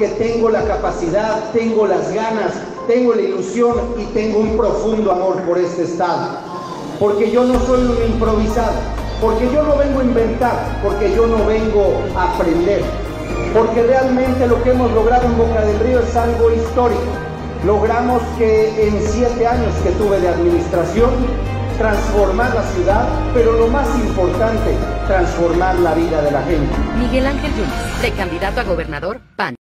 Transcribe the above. porque tengo la capacidad, tengo las ganas, tengo la ilusión y tengo un profundo amor por este estado. Porque yo no soy un improvisado, porque yo no vengo a inventar, porque yo no vengo a aprender. Porque realmente lo que hemos logrado en Boca del Río es algo histórico. Logramos que en 7 años que tuve de administración, transformar la ciudad, pero lo más importante, transformar la vida de la gente. Miguel Ángel Yunes, precandidato a gobernador, PAN.